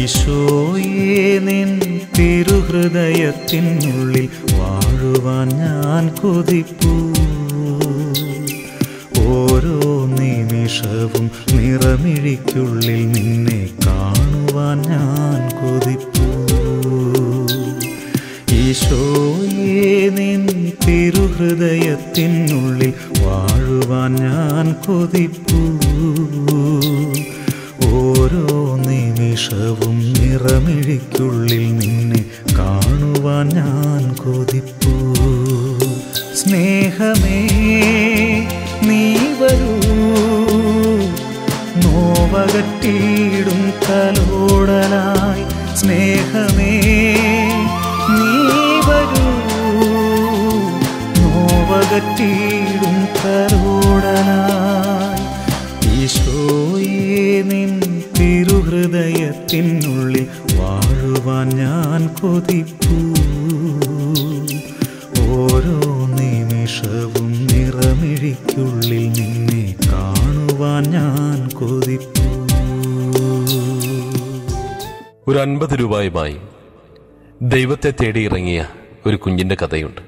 ഈശോയേ നിൻ തിരുഹൃദയത്തിനുള്ളിൽ വാഴുവാൻ ഞാൻ കൊതിപ്പൂ. ഓരോ നിമിഷവും നിറമിഴിക്കുള്ളിൽ നിന്നെ കാണുവാൻ ഞാൻ കൊതിപ്പൂ. ഈശോയേ നിൻ തിരുഹൃദയത്തിനുള്ളിൽ വാഴുവാൻ ഞാൻ കൊതിപ്പൂ. ഓരോ നിമിഷവും നിറമിഴിക്കുള്ളിൽ നിന്നെ കാണുവാൻ ഞാൻ കൊതിപ്പൂ. സ്നേഹമേ നീ വരൂ, നോവകറ്റിയിടും തലോടലായി. സ്നേഹമേ നീ വരൂ, നോവകറ്റിയിടും തലോടലായി. ഈശോയേ നിൻ തിരുഹൃദയത്തിനുള്ളിൽ വാഴുവാൻ ഞാൻ കൊതിപ്പൂ. ഓരോ നിമിഷവും നിറമിഴിക്കുള്ളിൽ നിന്നെ കാണുവാൻ ഞാൻ കൊതിപ്പൂ. ഒരു 50 രൂപയുമായി ദൈവത്തെ തേടിയിറങ്ങിയ ഒരു കുഞ്ഞിൻ്റെ കഥയുണ്ട്.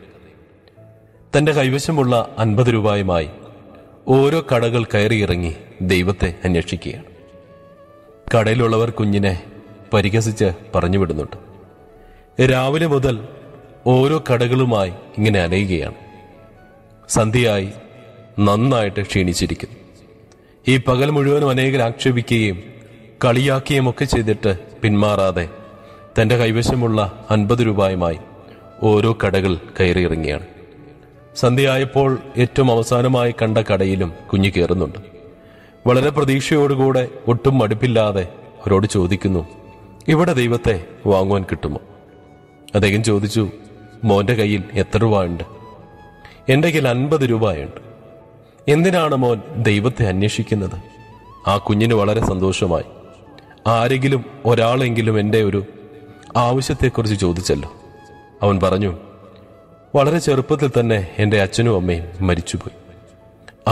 തൻ്റെ കൈവശമുള്ള 50 രൂപയുമായി ഓരോ കടകൾ കയറിയിറങ്ങി ദൈവത്തെ അന്വേഷിക്കുകയാണ്. കടയിലുള്ളവർ കുഞ്ഞിനെ പരിഹസിച്ച് പറഞ്ഞുവിടുന്നുണ്ട്. രാവിലെ മുതൽ ഓരോ കടകളുമായി ഇങ്ങനെ അലയുകയാണ്. സന്ധ്യയായി നന്നായിട്ട് ക്ഷീണിച്ചിരിക്കുന്നു. ഈ പകൽ മുഴുവനും അനേകർ ആക്ഷേപിക്കുകയും കളിയാക്കുകയും ഒക്കെ ചെയ്തിട്ട് പിന്മാറാതെ തൻ്റെ കൈവശമുള്ള 50 രൂപയുമായി ഓരോ കടകൾ കയറിയിറങ്ങിയാണ്. സന്ധ്യയായപ്പോൾ ഏറ്റവും അവസാനമായി കണ്ട കടയിലും കുഞ്ഞ് കയറുന്നുണ്ട്. വളരെ പ്രതീക്ഷയോടുകൂടെ ഒട്ടും മടുപ്പില്ലാതെ അവരോട് ചോദിക്കുന്നു, ഇവിടെ ദൈവത്തെ വാങ്ങുവാൻ കിട്ടുമോ? അദ്ദേഹം ചോദിച്ചു, മോൻ്റെ കയ്യിൽ എത്ര രൂപയുണ്ട്? എൻ്റെ കയ്യിൽ 50 രൂപയുണ്ട്. എന്തിനാണ് മോൻ ദൈവത്തെ അന്വേഷിക്കുന്നത്? ആ കുഞ്ഞിന് വളരെ സന്തോഷമായി. ആരെങ്കിലും ഒരാളെങ്കിലും എൻ്റെ ഒരു ആവശ്യത്തെക്കുറിച്ച് ചോദിച്ചല്ലോ. അവൻ പറഞ്ഞു, വളരെ ചെറുപ്പത്തിൽ തന്നെ എൻ്റെ അച്ഛനും അമ്മയും മരിച്ചുപോയി.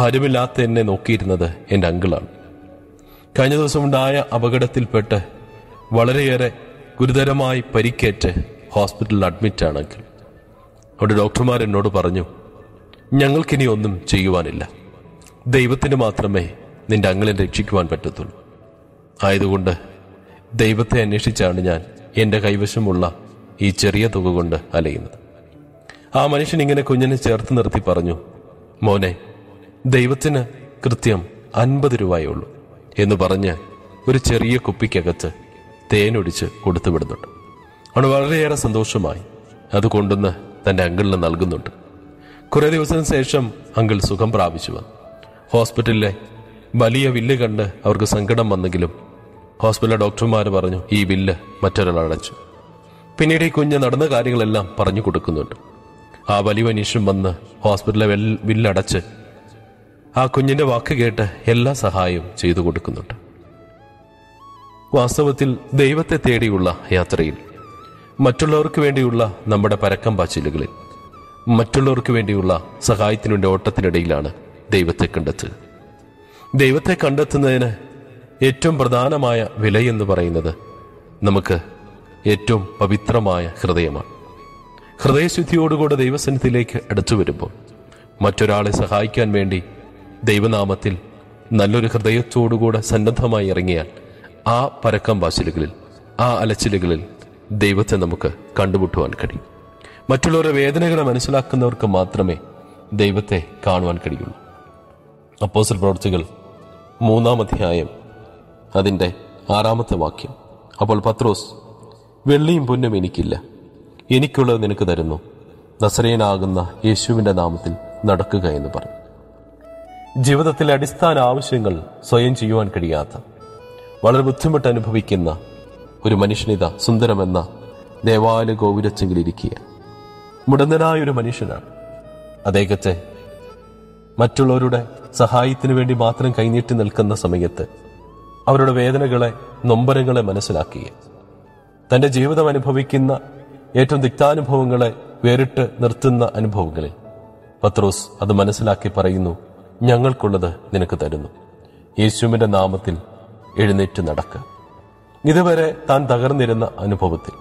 ആരുമില്ലാത്ത എന്നെ നോക്കിയിരുന്നത് എൻ്റെ അങ്കിളാണ്. കഴിഞ്ഞ ദിവസമുണ്ടായ അപകടത്തിൽപ്പെട്ട് വളരെയേറെ ഗുരുതരമായി പരിക്കേറ്റ് ഹോസ്പിറ്റലിൽ അഡ്മിറ്റാണ് അങ്കിൾ. അവിടെ ഡോക്ടർമാർ എന്നോട് പറഞ്ഞു, ഞങ്ങൾക്കിനി ഒന്നും ചെയ്യുവാനില്ല, ദൈവത്തിന് മാത്രമേ നിന്റെ അങ്കിളെ രക്ഷിക്കുവാൻ പറ്റത്തുള്ളൂ. ആയതുകൊണ്ട് ദൈവത്തെ അന്വേഷിച്ചാണ് ഞാൻ എൻ്റെ കൈവശമുള്ള ഈ ചെറിയ തുക കൊണ്ട് അലയുന്നത്. ആ മനുഷ്യൻ ഇങ്ങനെ കുഞ്ഞിനെ ചേർത്ത് നിർത്തി പറഞ്ഞു, മോനെ, ദൈവത്തിന് കൃത്യം 50 രൂപയേ ഉള്ളൂ എന്ന് പറഞ്ഞ് ഒരു ചെറിയ കുപ്പിക്കകത്ത് തേനൊഴിച്ച് കൊടുത്തു വിടുന്നുണ്ട്. അവൻ വളരെയേറെ സന്തോഷമായി അത് കൊണ്ടുവന്ന് തൻ്റെ അങ്കിളിന് നൽകുന്നുണ്ട്. കുറേ ദിവസത്തിന് ശേഷം അങ്കിൾ സുഖം പ്രാപിച്ചു വന്നു. ഹോസ്പിറ്റലിലെ വലിയ ബില്ല് കണ്ട് അവർക്ക് സങ്കടം വന്നെങ്കിലും ഹോസ്പിറ്റലിലെ ഡോക്ടർമാർ പറഞ്ഞു, ഈ ബില്ല് മറ്റൊരാൾ അടച്ചു. പിന്നീട് ഈ കുഞ്ഞ് നടന്ന കാര്യങ്ങളെല്ലാം പറഞ്ഞു കൊടുക്കുന്നുണ്ട്. ആ വലിയ മനുഷ്യൻ വന്ന് ഹോസ്പിറ്റലിലെ ബില്ലടച്ച് ആ കുഞ്ഞിൻ്റെ വാക്ക് കേട്ട് എല്ലാ സഹായവും ചെയ്തു കൊടുക്കുന്നുണ്ട്. വാസ്തവത്തിൽ ദൈവത്തെ തേടിയുള്ള യാത്രയിൽ മറ്റുള്ളവർക്ക് വേണ്ടിയുള്ള നമ്മുടെ പരക്കം പാച്ചിലുകളിൽ മറ്റുള്ളവർക്ക് വേണ്ടിയുള്ള സഹായത്തിനുവേണ്ട ഓട്ടത്തിനിടയിലാണ് ദൈവത്തെ കണ്ടെത്തുക. ദൈവത്തെ കണ്ടെത്തുന്നതിന് ഏറ്റവും പ്രധാനമായ വിലയെന്ന് പറയുന്നത് നമുക്ക് ഏറ്റവും പവിത്രമായ ഹൃദയമാണ്. ഹൃദയശുദ്ധിയോടുകൂടെ ദൈവസന്നിധിയിലേക്ക് അടുത്തു വരുമ്പോൾ മറ്റൊരാളെ സഹായിക്കാൻ വേണ്ടി ദൈവനാമത്തിൽ നല്ലൊരു ഹൃദയത്തോടുകൂടെ സന്നദ്ധമായി ഇറങ്ങിയാൽ ആ പരക്കം വാശിലുകളിൽ, ആ അലച്ചിലുകളിൽ ദൈവത്തെ നമുക്ക് കണ്ടുമുട്ടുവാൻ കഴിയും. മറ്റുള്ളവരുടെ വേദനകളെ മനസ്സിലാക്കുന്നവർക്ക് മാത്രമേ ദൈവത്തെ കാണുവാൻ കഴിയുള്ളൂ. അപ്പോസ്തല പ്രവൃത്തികൾ 3-ാം അധ്യായം അതിൻ്റെ 6-ാമത്തെ വാക്യം. അപ്പോൾ പത്രോസ്, വെള്ളിയും പൊന്നും എനിക്കില്ല, എനിക്കുള്ളത് നിനക്ക് തരുന്നു, നസറേയനാകുന്ന യേശുവിൻ്റെ നാമത്തിൽ നടക്കുക എന്ന് പറഞ്ഞു. ജീവിതത്തിലെ അടിസ്ഥാന ആവശ്യങ്ങൾ സ്വയം ചെയ്യുവാൻ കഴിയാത്ത, വളരെ ബുദ്ധിമുട്ട് അനുഭവിക്കുന്ന ഒരു മനുഷ്യനിത സുന്ദരമെന്ന ദേവാലയ ഗോപുരച്ചെങ്കിലിരിക്കുക മുടന്തനായ ഒരു മനുഷ്യനാണ്. അദ്ദേഹത്തെ മറ്റുള്ളവരുടെ സഹായത്തിന് വേണ്ടി മാത്രം കൈനീട്ടി നിൽക്കുന്ന സമയത്ത് അവരുടെ വേദനകളെ, നൊമ്പരങ്ങളെ മനസ്സിലാക്കുക, തൻ്റെ ജീവിതം അനുഭവിക്കുന്ന ഏറ്റവും തിക്താനുഭവങ്ങളെ വേറിട്ട് നിർത്തുന്ന അനുഭവങ്ങളിൽ പത്രോസ് അത് മനസ്സിലാക്കി പറയുന്നു, ഞങ്ങൾക്കുള്ളത് നിനക്ക് തരുന്നു, യേശുവിൻ്റെ നാമത്തിൽ എഴുന്നേറ്റ് നടക്കുക. ഇതുവരെ താൻ തകർന്നിരുന്ന അനുഭവത്തിൽ,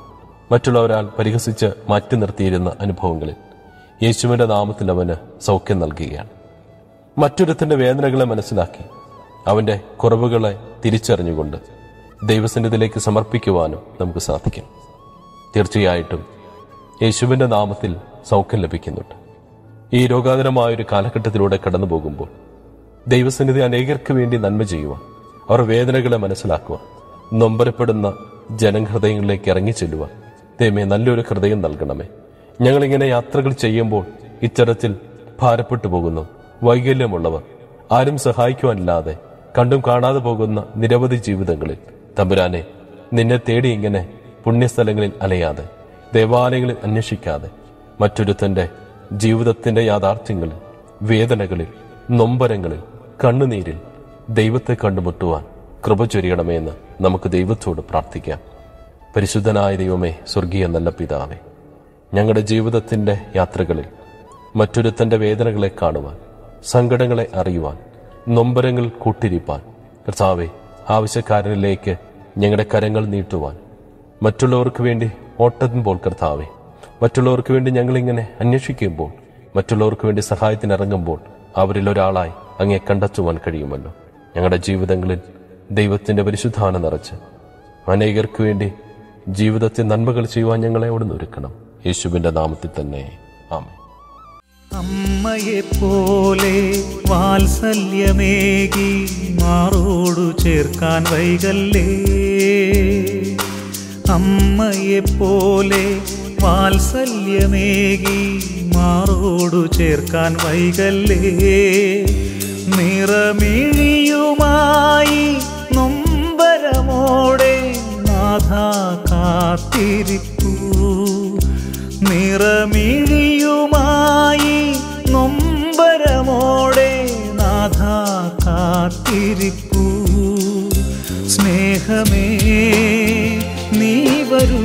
മറ്റുള്ളവരാൽ പരിഹസിച്ച് മാറ്റി നിർത്തിയിരുന്ന അനുഭവങ്ങളിൽ യേശുവിൻ്റെ നാമത്തിൽ അവന് സൗഖ്യം നൽകുകയാണ്. മറ്റൊരുത്തിൻ്റെ വേദനകളെ മനസ്സിലാക്കി അവൻ്റെ കുറവുകളെ തിരിച്ചറിഞ്ഞുകൊണ്ട് ദൈവസന്നിധിയിലേക്ക് സമർപ്പിക്കുവാനും നമുക്ക് സാധിക്കും. തീർച്ചയായിട്ടും യേശുവിൻ്റെ നാമത്തിൽ സൗഖ്യം ലഭിക്കുന്നുണ്ട്. ഈ രോഗാതരമായൊരു കാലഘട്ടത്തിലൂടെ കടന്നു പോകുമ്പോൾ ദൈവസന്നിധി അനേകർക്ക് വേണ്ടി നന്മ ചെയ്യുവാൻ, അവർ വേദനകളെ മനസ്സിലാക്കുവാൻ, നൊമ്പരപ്പെടുന്ന ജനഹൃദയങ്ങളിലേക്ക് ഇറങ്ങി ചെല്ലുവാൻ ദൈവമേ നല്ലൊരു ഹൃദയം നൽകണമേ. ഞങ്ങളിങ്ങനെ യാത്രകൾ ചെയ്യുമ്പോൾ ഇത്തരത്തിൽ ഭാരപ്പെട്ടു പോകുന്നു. വൈകല്യമുള്ളവർ, ആരും സഹായിക്കുവാനില്ലാതെ കണ്ടും കാണാതെ പോകുന്ന നിരവധി ജീവിതങ്ങളിൽ തമ്പുരാനെ, നിന്നെ തേടി ഇങ്ങനെ പുണ്യസ്ഥലങ്ങളിൽ അലയാതെ, ദേവാലയങ്ങളിൽ അന്വേഷിക്കാതെ, മറ്റൊരുത്തൻ്റെ ജീവിതത്തിൻ്റെ യാഥാർത്ഥ്യങ്ങളിൽ, വേദനകളിൽ, നൊമ്പരങ്ങളിൽ, കണ്ണുനീരിൽ ദൈവത്തെ കണ്ടുമുട്ടുവാൻ കൃപ ചൊരിയണമേ എന്ന് നമുക്ക് ദൈവത്തോട് പ്രാർത്ഥിക്കാം. പരിശുദ്ധനായ ദൈവമേ, സ്വർഗീയ നല്ല പിതാവേ, ഞങ്ങളുടെ ജീവിതത്തിൻ്റെ യാത്രകളിൽ മറ്റൊരുത്തൻ്റെ വേദനകളെ കാണുവാൻ, സങ്കടങ്ങളെ അറിയുവാൻ, നൊമ്പരങ്ങൾ കൂട്ടിരിപ്പാൻ കർത്താവെ, ആവശ്യക്കാരനിലേക്ക് ഞങ്ങളുടെ കരങ്ങൾ നീട്ടുവാൻ, മറ്റുള്ളവർക്ക് വേണ്ടി ഓട്ടുമ്പോൾ കർത്താവെ, മറ്റുള്ളവർക്ക് വേണ്ടി ഞങ്ങളിങ്ങനെ അന്വേഷിക്കുമ്പോൾ, മറ്റുള്ളവർക്ക് വേണ്ടി സഹായത്തിനിറങ്ങുമ്പോൾ അവരിൽ ഒരാളായി അങ്ങേ കണ്ടെത്തുവാൻ കഴിയുമല്ലോ. ഞങ്ങളുടെ ജീവിതങ്ങളിൽ ദൈവത്തിൻ്റെ പരിശുദ്ധാനം നിറച്ച് അനേകർക്ക് വേണ്ടി ജീവിതത്തിൽ നന്മകൾ ചെയ്യുവാൻ ഞങ്ങളെ അവിടെ നിന്ന് ഒരുക്കണം. യേശുവിൻ്റെ നാമത്തിൽ തന്നെ ആമേൻ. അമ്മയെ പോലെ വാത്സല്യമേകി മാറോടു ചേർക്കാൻ വൈകല്ലേ. അമ്മയെ പോലെ വാത്സല്യമേകി മാറോടു ചേർക്കാൻ വൈകല്ലേ. നിറമിഴിയുമായി നൊമ്പരമോടെ നാഥ കാത്തിരിക്കൂ. നിറമിഴിയുമായി നൊമ്പരമോടെ നാഥ കാത്തിരിക്കൂ. സ്നേഹമേ നീ വരൂ,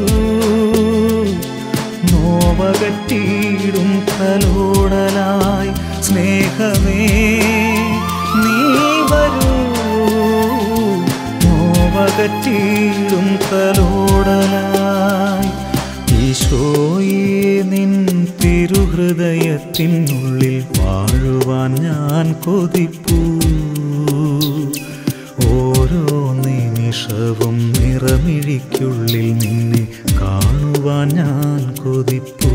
നോവകറ്റിടും കലോടലായി. സ്നേഹമേ നീ വരൂ, നോവകറ്റിടും കലോടലായി. ഈശോയെ നിൻ തിരുഹൃദയത്തിനുള്ളിൽ വാഴുവാൻ ഞാൻ കൊതിപ്പൂ. ഓരോ നിമിഷവും നിറമിഴിക്കുള്ളിൽ നിന്നെ കാണുവാൻ ഞാൻ കൊതിപ്പൂ.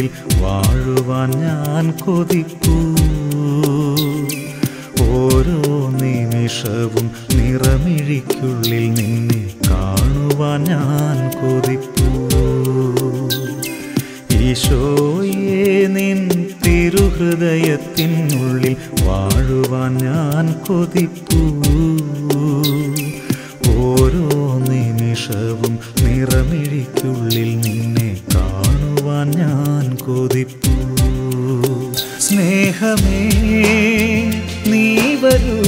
ിൽ വാഴുവാൻ ഞാൻ കൊതിക്കൂ. ഓരോ നിമിഷവും നിറമിഴിക്കുള്ളിൽ നിന്നെ കാണുവാൻ ഞാൻ കൊതിക്കൂ. ഈശോയെ നിൻ തിരുഹൃദയത്തിനുള്ളിൽ വാഴുവാൻ ഞാൻ കൊതിക്കൂ. ഓരോ നിമിഷവും നിറമിഴിക്കുള്ളിൽ നിന്നെ കാണുവാൻ ഞാൻ കൊതിപ്പൂ. സ്നേഹമേ നീ വരൂ,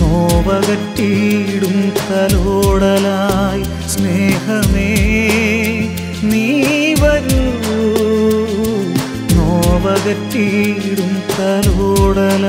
നോവക അകറ്റിയിടും തലോടലായി സ്നേഹമേ നീ വരൂ. നോവകറ്റിയിടും തലോടലായി